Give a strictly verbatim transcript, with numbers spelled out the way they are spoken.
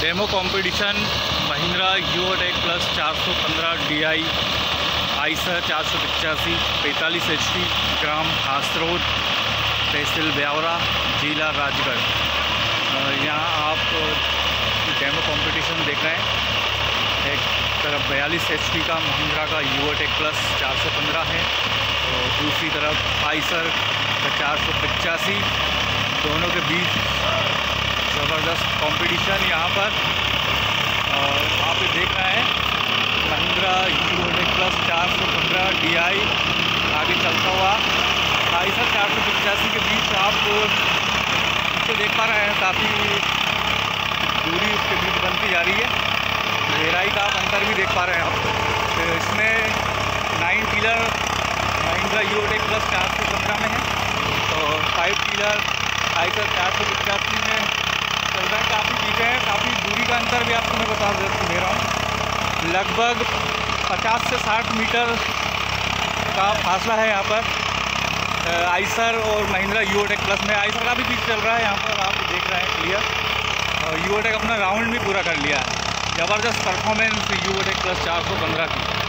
Demo competition Mahindra Yuvo tech plus चार सौ पंद्रह डीआई आयशर चार सौ पचासी पैंतालीस एच पी ग्राम खासरोड तहसील ब्यावरा जिला राजगढ़। यहाँ आप डेमो कंपटीशन देख रहे हैं। एक तरफ बयालीस एच पी का महिंद्रा का यूवो टेक प्लस चार सौ पंद्रह है और दूसरी तरफ आयशर चार सौ पचासी, दोनों के बीच ज़बरदस्त कंपटीशन यहाँ पर आप देख रहे हैं। महिंद्रा यूवो टेक प्लस चार सौ पंद्रह डीआई आगे चलता हुआ आयशर चार सौ पचासी के बीच आप इसे देख पा रहे हैं। काफ़ी दूरी उसके बीच बनती जा रही है, गहराई का आप अंतर भी देख पा रहे हैं आप। इसमें nine pillar Mahindra Yuvo tech plus चार सौ पंद्रह में है और फाइव पिलर आयशर चार सौ पचासी में चल रहा है। काफ़ी चीज़ें हैं, काफ़ी दूरी का अंतर भी आपको मैं बता दे रहा हूँ। लगभग पचास से साठ मीटर का फासला है यहाँ पर आयशर और महिंद्रा यूवो टेक प्लस में। आयशर का भी बीच चल रहा है यहाँ पर, आप देख रहे हैं क्लियर। और यूवो टेक अपना राउंड भी पूरा कर लिया है। ज़बरदस्त परफॉर्मेंस यूवो टेक प्लस चार सौ पंद्रह की।